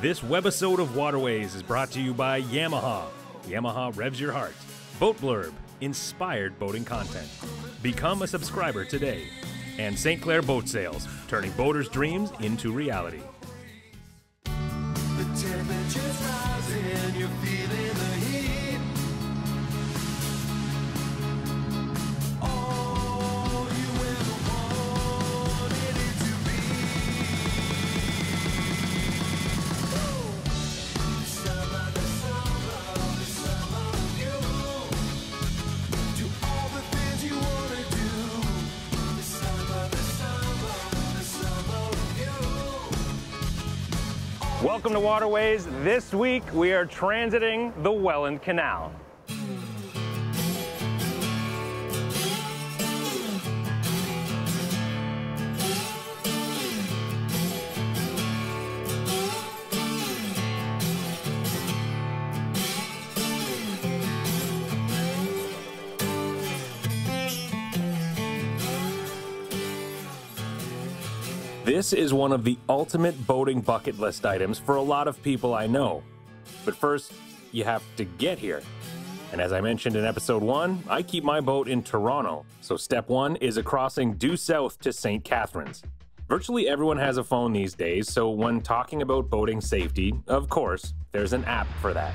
This webisode of Waterways is brought to you by Yamaha. Yamaha revs your heart. Boat Blurb, inspired boating content. Become a subscriber today. And St. Clair Boat Sales, turning boaters' dreams into reality. The temperature's rising, you're feeling the heat. All you ever wanted it to be. Summer, the summer, the summer of you. Do all the things you want to do. The summer, the summer, the summer of you. Welcome to Waterways. This week we are transiting the Welland Canal. This is one of the ultimate boating bucket list items for a lot of people I know. But first, you have to get here. And as I mentioned in episode 1, I keep my boat in Toronto, so step 1 is a crossing due south to St. Catharines. Virtually everyone has a phone these days, so when talking about boating safety, of course, there's an app for that.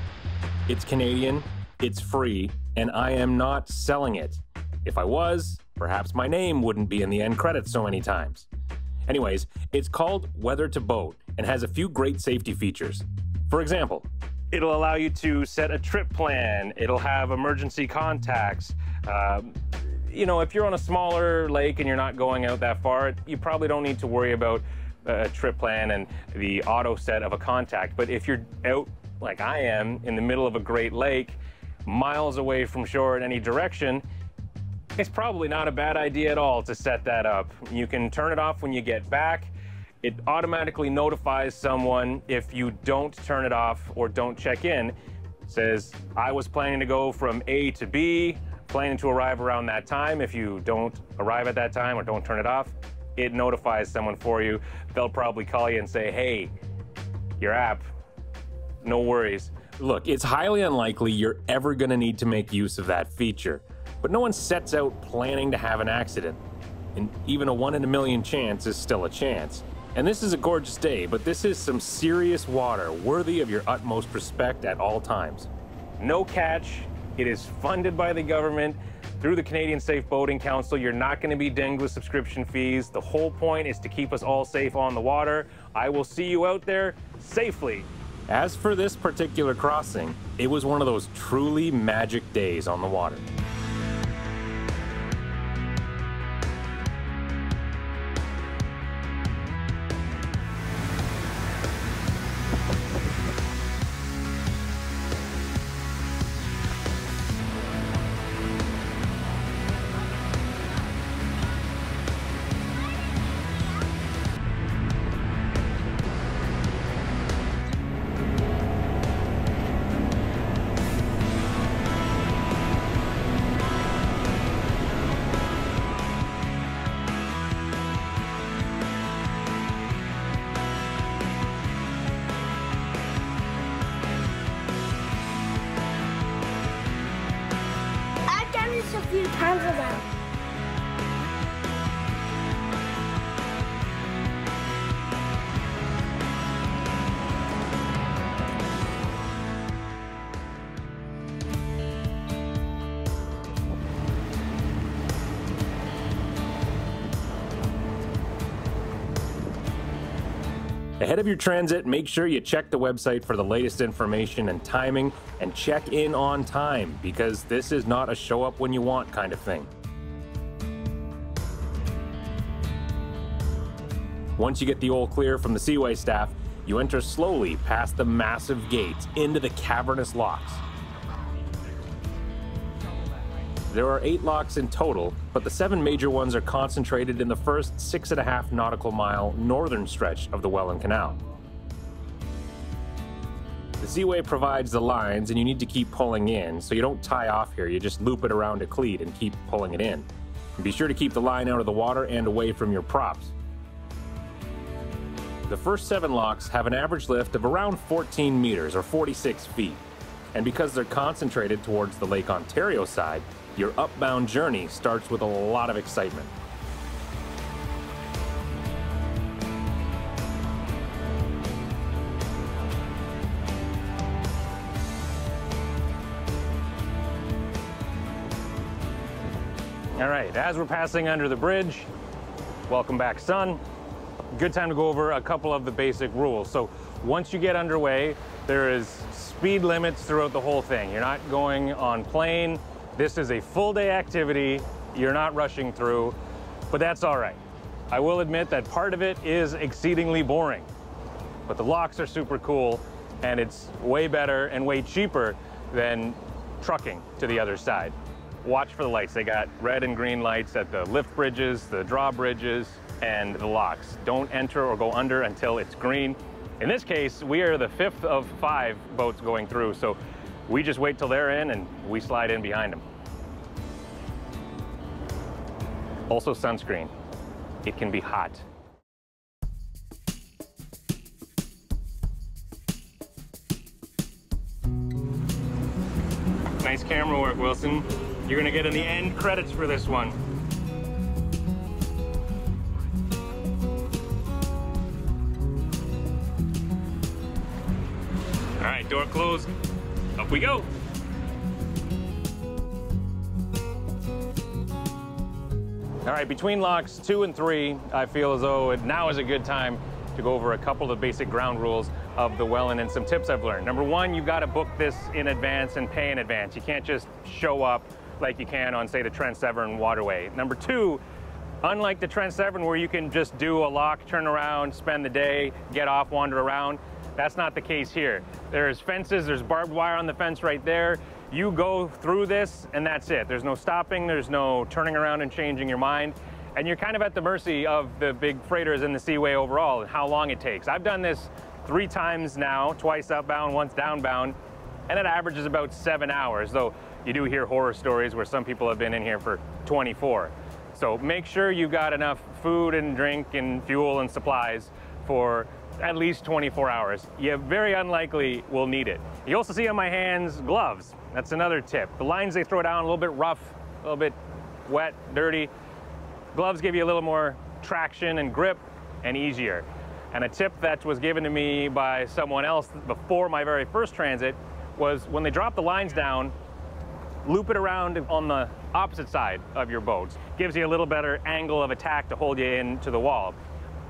It's Canadian, it's free, and I am not selling it. If I was, perhaps my name wouldn't be in the end credits so many times. Anyways, it's called Weather to Boat and has a few great safety features. For example, it'll allow you to set a trip plan, it'll have emergency contacts. You know, if you're on a smaller lake and you're not going out that far, you probably don't need to worry about a trip plan and the auto set of a contact. But if you're out, like I am, in the middle of a great lake, miles away from shore in any direction, it's probably not a bad idea at all to set that up. You can turn it off when you get back. It automatically notifies someone if you don't turn it off or don't check in. It says, I was planning to go from A to B, planning to arrive around that time. If you don't arrive at that time or don't turn it off, it notifies someone for you. They'll probably call you and say, hey, your app, no worries. Look, it's highly unlikely you're ever gonna need to make use of that feature. But no one sets out planning to have an accident. And even a 1 in a million chance is still a chance. And this is a gorgeous day, but this is some serious water worthy of your utmost respect at all times. No catch. It is funded by the government through the Canadian Safe Boating Council. You're not going to be dinged with subscription fees. The whole point is to keep us all safe on the water. I will see you out there safely. As for this particular crossing, it was one of those truly magic days on the water. Ahead of your transit, make sure you check the website for the latest information and timing, and check in on time, because this is not a show up when you want kind of thing. Once you get the all clear from the Seaway staff, you enter slowly past the massive gates into the cavernous locks. There are 8 locks in total, but the 7 major ones are concentrated in the first 6.5 nautical mile northern stretch of the Welland Canal. The Seaway provides the lines, and you need to keep pulling in, so you don't tie off here, you just loop it around a cleat and keep pulling it in. And be sure to keep the line out of the water and away from your props. the first 7 locks have an average lift of around 14 meters or 46 feet. And because they're concentrated towards the Lake Ontario side, your upbound journey starts with a lot of excitement. All right, as we're passing under the bridge, welcome back, sun. Good time to go over a couple of the basic rules. So once you get underway, there is speed limits throughout the whole thing. You're not going on plane. This is a full day activity. You're not rushing through, but that's all right. I will admit that part of it is exceedingly boring, but the locks are super cool and it's way better and way cheaper than trucking to the other side. Watch for the lights. They got red and green lights at the lift bridges, the drawbridges, and the locks. Don't enter or go under until it's green. In this case, we are the 5th of 5 boats going through, so we just wait till they're in and we slide in behind them. Also sunscreen. It can be hot. Nice camera work, Wilson. You're gonna get in the end credits for this one. All right, door closed, up we go. All right, between locks 2 and 3, I feel as though now is a good time to go over a couple of the basic ground rules of the Welland and some tips I've learned. Number 1, you've got to book this in advance and pay in advance. You can't just show up like you can on, say, the Trent Severn Waterway. Number 2, unlike the Trent Severn where you can just do a lock, turn around, spend the day, get off, wander around, that's not the case here. There's fences, there's barbed wire on the fence right there. You go through this and that's it. There's no stopping, there's no turning around and changing your mind. And you're kind of at the mercy of the big freighters in the Seaway overall and how long it takes. I've done this 3 times now, twice upbound, once downbound, and it averages about 7 hours, though you do hear horror stories where some people have been in here for 24. So make sure you've got enough food and drink and fuel and supplies for at least 24 hours. You very unlikely will need it. You also see on my hands gloves. That's another tip. The lines they throw down, a little bit rough, a little bit wet, dirty. Gloves give you a little more traction and grip and easier. And a tip that was given to me by someone else before my very first transit was when they drop the lines down, loop it around on the opposite side of your boat. Gives you a little better angle of attack to hold you into the wall.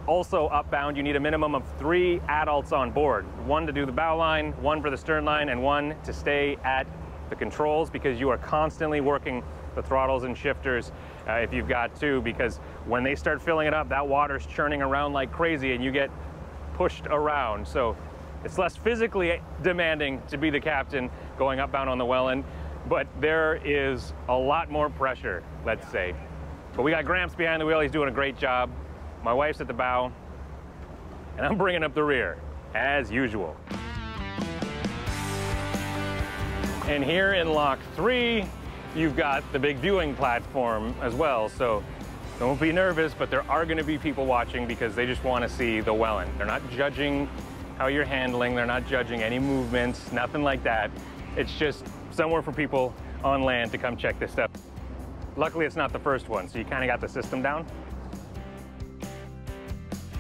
Also upbound, you need a minimum of 3 adults on board. 1 to do the bow line, 1 for the stern line, and 1 to stay at the controls because you are constantly working the throttles and shifters if you've got 2, because when they start filling it up, that water's churning around like crazy and you get pushed around. So it's less physically demanding to be the captain going upbound on the Welland, but there is a lot more pressure, let's say. But we got Gramps behind the wheel, he's doing a great job. My wife's at the bow, and I'm bringing up the rear, as usual. And here in Lock 3, you've got the big viewing platform as well, so don't be nervous, but there are gonna be people watching because they just wanna see the Welland. They're not judging how you're handling, they're not judging any movements, nothing like that. It's just somewhere for people on land to come check this stuff. Luckily, it's not the first one, so you kinda got the system down.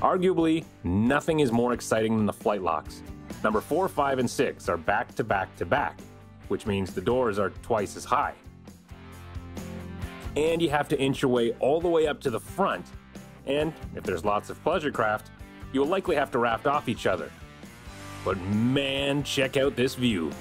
Arguably, nothing is more exciting than the flight locks. Number 4, 5, and 6 are back to back to back, which means the doors are twice as high. And you have to inch your way all the way up to the front. And if there's lots of pleasure craft, you will likely have to raft off each other. But man, check out this view.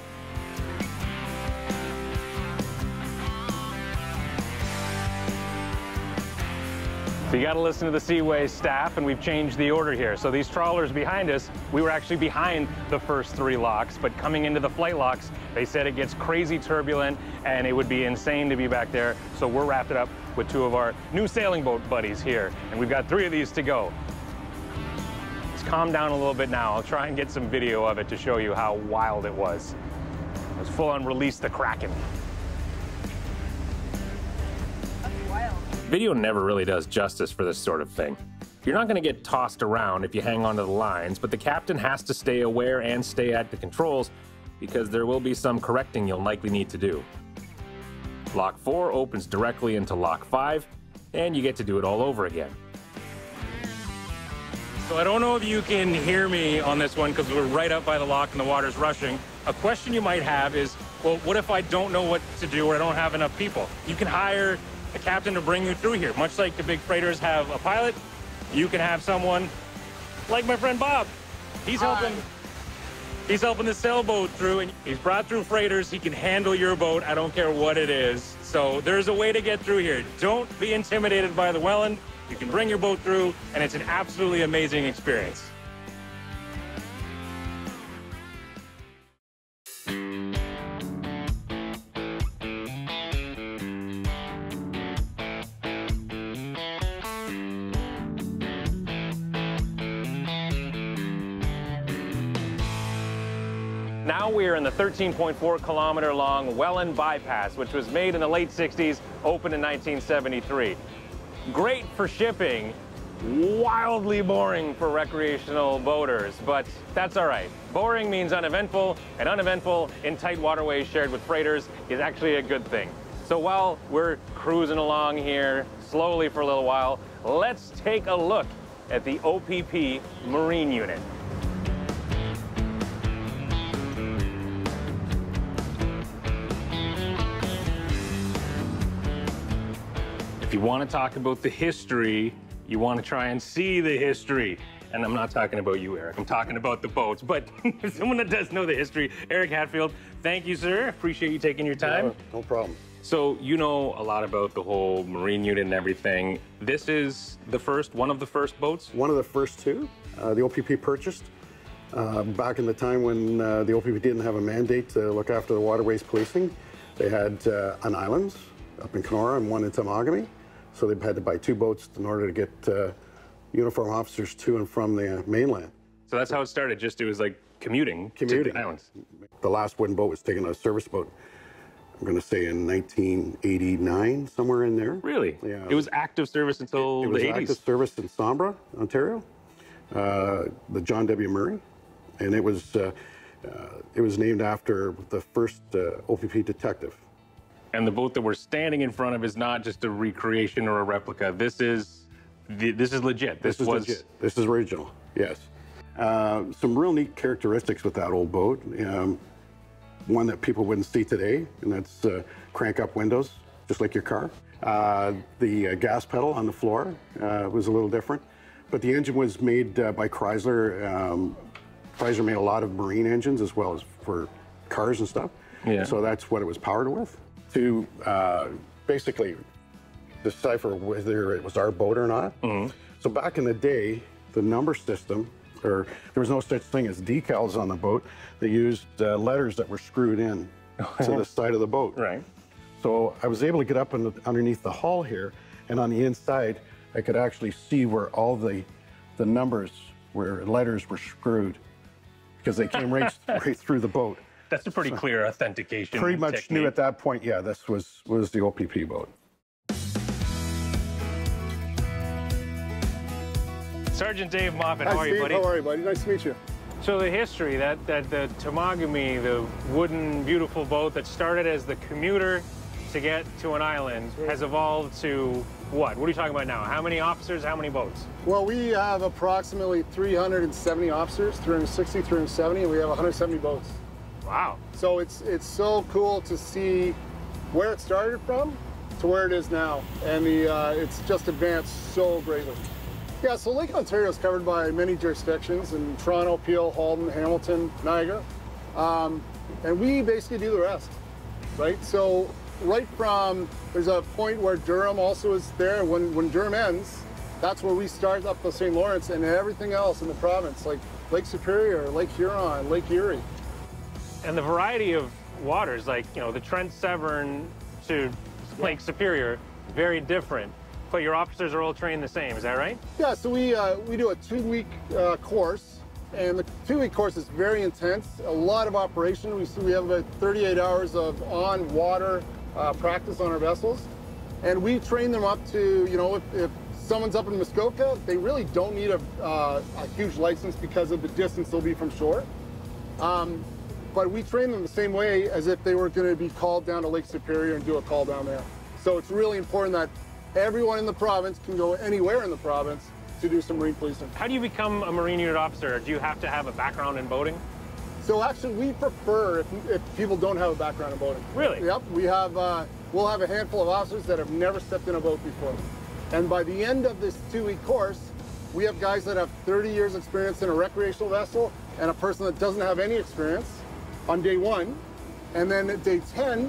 So you got to listen to the Seaway staff, and we've changed the order here. So these trawlers behind us, we were actually behind the first 3 locks, but coming into the flight locks, they said it gets crazy turbulent and it would be insane to be back there. So we're wrapped it up with 2 of our new sailing boat buddies here, and we've got 3 of these to go. It's calmed down a little bit now. I'll try and get some video of it to show you how wild it was. It was full on Release the Kraken. Video never really does justice for this sort of thing. You're not going to get tossed around if you hang onto the lines, but the captain has to stay aware and stay at the controls because there will be some correcting you'll likely need to do. Lock 4 opens directly into Lock 5, and you get to do it all over again. So I don't know if you can hear me on this one because we're right up by the lock and the water's rushing. A question you might have is, well, what if I don't know what to do or I don't have enough people? You can hire a captain to bring you through here. Much like the big freighters have a pilot, you can have someone like my friend Bob. He's helping the sailboat through, and he's brought through freighters. He can handle your boat. I don't care what it is. So there's a way to get through here. Don't be intimidated by the Welland. You can bring your boat through, and it's an absolutely amazing experience. Now we're in the 13.4 kilometer long Welland Bypass, which was made in the late 60s, opened in 1973. Great for shipping, wildly boring for recreational boaters, but that's all right. Boring means uneventful, and uneventful in tight waterways shared with freighters is actually a good thing. So while we're cruising along here slowly for a little while, let's take a look at the OPP Marine Unit. If you want to talk about the history, you want to try and see the history. And I'm not talking about you, Eric. I'm talking about the boats. But someone that does know the history, Eric Hatfield, thank you, sir. Appreciate you taking your time. No problem. So you know a lot about the whole Marine Unit and everything. This is the first, one of the first boats? One of the first two the OPP purchased back in the time when the OPP didn't have a mandate to look after the waterways policing. They had an island up in Kenora and one in Tamagami. So they've had to buy two boats in order to get uniform officers to and from the mainland. So that's how it started, just it was like commuting to the islands. The last wooden boat was taken on a service boat, I'm going to say in 1989, somewhere in there. Really? Yeah. It was active service until the 80s? It was active service in Sombra, Ontario, the John W. Murray. And it was named after the first OPP detective. And the boat that we're standing in front of is not just a recreation or a replica. This is legit. This was legit. This is original. Yes. Some real neat characteristics with that old boat. One that people wouldn't see today, and that's crank up windows, just like your car. The gas pedal on the floor was a little different, but the engine was made by Chrysler. Chrysler made a lot of marine engines as well as for cars and stuff. Yeah. So that's what it was powered with. To basically decipher whether it was our boat or not. Mm-hmm. So back in the day, the number system, or there was no such thing as decals on the boat. They used letters that were screwed in to the side of the boat. Right. So I was able to get up underneath the hull here, and on the inside, I could actually see where all the numbers, where letters were screwed, because they came right through the boat. That's a pretty clear authentication. Pretty much technique. Knew at that point, yeah, this was the OPP boat. Sergeant Dave Moffitt, how are you, buddy? How are you, buddy? Nice to meet you. So the history, that the Tamagami, the wooden, beautiful boat that started as the commuter to get to an island has evolved to what? What are you talking about now? How many officers, how many boats? Well, we have approximately 370 officers, 360, 370, and we have 170 boats. Wow. So it's so cool to see where it started from to where it is now. And it's just advanced so greatly. Yeah, so Lake Ontario is covered by many jurisdictions in Toronto, Peel, Halton, Hamilton, Niagara. And we basically do the rest, right? So right from, there's a point where Durham also is there. When Durham ends, that's where we start up the St. Lawrence and everything else in the province, like Lake Superior, Lake Huron, Lake Erie. And the variety of waters, like, you know, the Trent Severn to Lake Superior, very different. But your officers are all trained the same, is that right? Yeah, so we do a two-week course, and the two-week course is very intense. A lot of operation. We have about 38 hours of on-water practice on our vessels, and we train them up to, you know, if someone's up in Muskoka, they really don't need a huge license because of the distance they'll be from shore. But we train them the same way as if they were going to be called down to Lake Superior and do a call down there. So it's really important that everyone in the province can go anywhere in the province to do some marine policing. How do you become a Marine Unit officer? Do you have to have a background in boating? So actually, we prefer if people don't have a background in boating. Really? Yep. We have, we'll have a handful of officers that have never stepped in a boat before. And by the end of this 2-week course, we have guys that have 30 years experience in a recreational vessel and a person that doesn't have any experience on day 1. And then at day 10,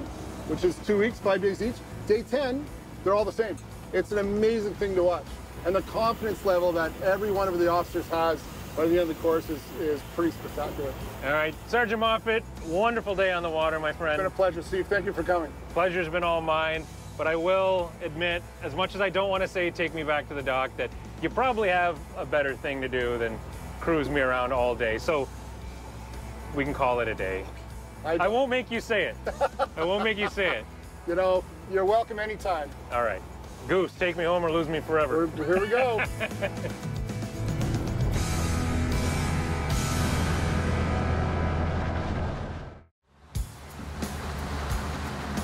which is 2 weeks, 5 days each, day 10, they're all the same. It's an amazing thing to watch. And the confidence level that every one of the officers has by the end of the course is pretty spectacular. All right, Sergeant Moffitt, wonderful day on the water, my friend. It's been a pleasure, Steve. Thank you for coming. Pleasure's been all mine, but I will admit, as much as I don't want to say take me back to the dock, that you probably have a better thing to do than cruise me around all day. So we can call it a day. I won't make you say it. I won't make you say it. You know, you're welcome anytime. All right. Goose, take me home or lose me forever. Here we go.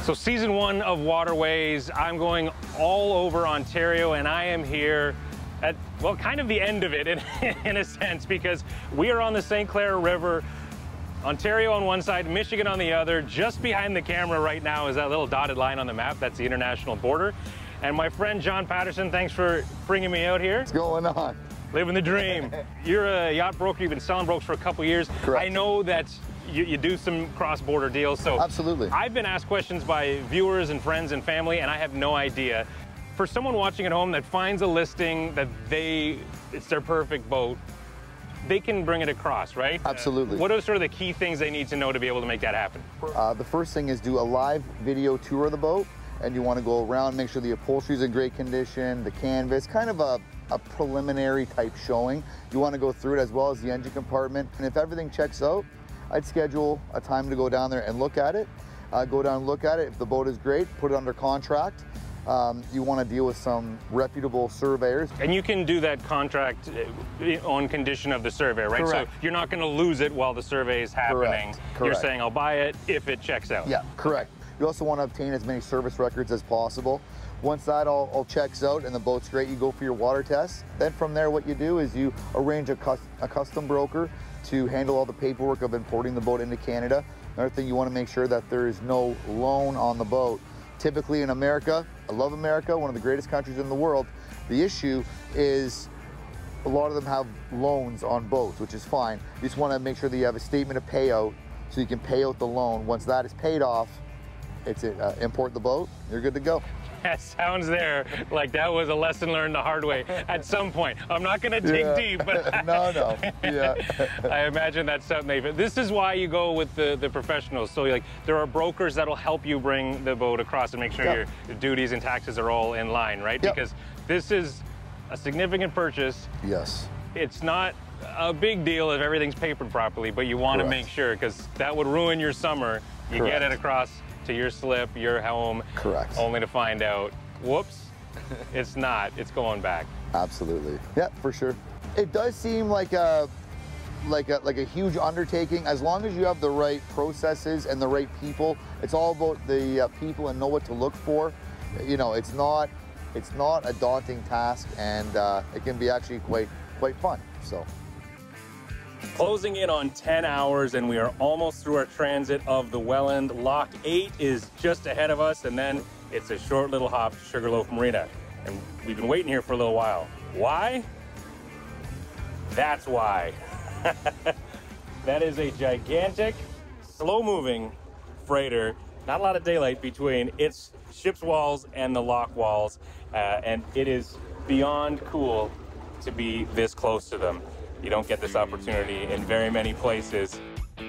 So season 1 of Waterways, I'm going all over Ontario, and I am here at, well, kind of the end of it in a sense, because we are on the St. Clair River, Ontario on one side, Michigan on the other. Just behind the camera right now is that little dotted line on the map. That's the international border. And my friend John Patterson, thanks for bringing me out here. What's going on? Living the dream. You're a yacht broker. You've been selling boats for a couple years. Correct. I know that you do some cross-border deals. So absolutely. I've been asked questions by viewers and friends and family, and I have no idea. For someone watching at home that finds a listing that it's their perfect boat, they can bring it across, right? Absolutely. What are sort of the key things they need to know to be able to make that happen? The first thing is do a live video tour of the boat, and you want to go around, make sure the upholstery's in great condition, the canvas, kind of a preliminary type showing. You want to go through it as well as the engine compartment. And if everything checks out, I'd schedule a time to go down there and look at it. Go down and look at it. If the boat is great, put it under contract. You want to deal with some reputable surveyors. And you can do that contract on condition of the survey, right? Correct. So you're not going to lose it while the survey is happening. Correct. Correct. You're saying, I'll buy it if it checks out. Yeah, correct. You also want to obtain as many service records as possible. Once that all checks out and the boat's great, you go for your water test. Then from there, what you do is you arrange a custom broker to handle all the paperwork of importing the boat into Canada. Another thing, you want to make sure that there is no loan on the boat. Typically in America, I love America, one of the greatest countries in the world, the issue is a lot of them have loans on boats, which is fine. You just want to make sure that you have a statement of payout so you can pay out the loan. Once that is paid off, it's import the boat, you're good to go. That sounds there like that was a lesson learned the hard way at some point. I'm not going to dig deep, but no. Yeah. I imagine that's something this is why you go with the professionals. So like there are brokers that'll help you bring the boat across and make sure your duties and taxes are all in line, right? Yep. Because this is a significant purchase. Yes. It's not a big deal if everything's papered properly, but you want to make sure, because that would ruin your summer. You get it across to your slip, your home, only to find out, whoops, it's not, it's going back. Absolutely, yeah, for sure. It does seem like a huge undertaking. As long as you have the right processes and the right people, it's all about the people and know what to look for. You know, it's not a daunting task, and it can be actually quite fun, so. Closing in on 10 hours, and we are almost through our transit of the Welland. Lock 8 is just ahead of us, and then it's a short little hop to Sugarloaf Marina. And we've been waiting here for a little while. Why? That's why. That is a gigantic, slow-moving freighter. Not a lot of daylight between its ship's walls and the lock walls, and it is beyond cool to be this close to them. You don't get this opportunity in very many places. The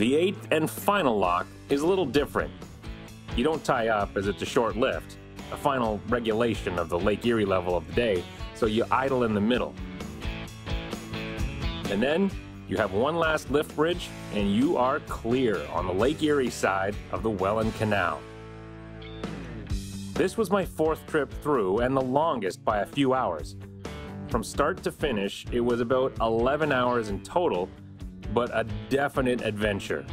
8th and final lock is a little different. You don't tie up as it's a short lift, a final regulation of the Lake Erie level of the day, so you idle in the middle. And then You have one last lift bridge and you are clear on the Lake Erie side of the Welland Canal. This was my fourth trip through and the longest by a few hours. From start to finish, it was about 11 hours in total, but a definite adventure.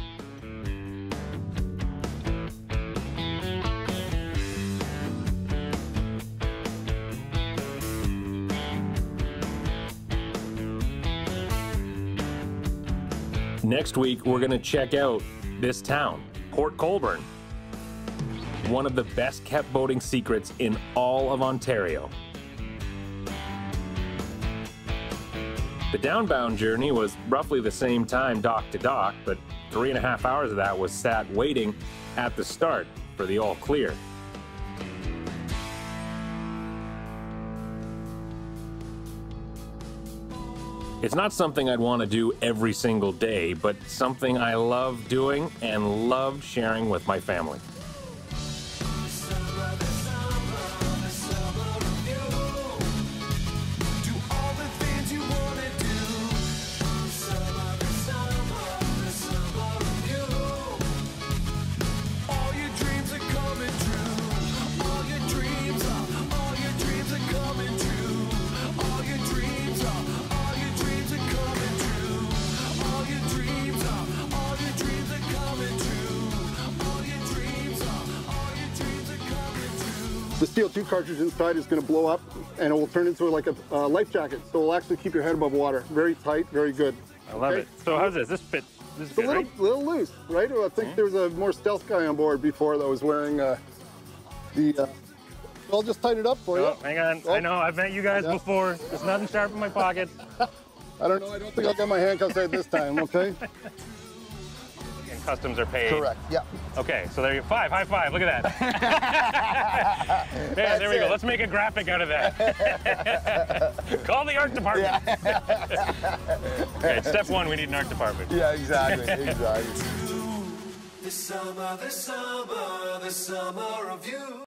Next week, we're gonna check out this town, Port Colborne. One of the best kept boating secrets in all of Ontario. The downbound journey was roughly the same time dock to dock, but 3.5 hours of that was sat waiting at the start for the all clear. It's not something I'd want to do every single day, but something I love doing and love sharing with my family. CO2 cartridge inside is going to blow up and it will turn into like a life jacket, so it'll actually keep your head above water. Very tight, very good. I love it. So how's this? This fits. This is good, right? A little loose, right? Well, I think there was a more stealth guy on board before that was wearing the... I'll just tighten it up for you. Hang on. I know. I've met you guys before. There's nothing sharp in my pocket. I don't know. I don't think I'll get my handcuffs out this time, okay? Customs are paid. Correct, yeah. Okay, so there you go. High five, look at that. Yeah, there we go. Let's make a graphic out of that. Call the art department. Yeah. Okay, step one, we need an art department. Yeah, exactly, exactly. The summer of you.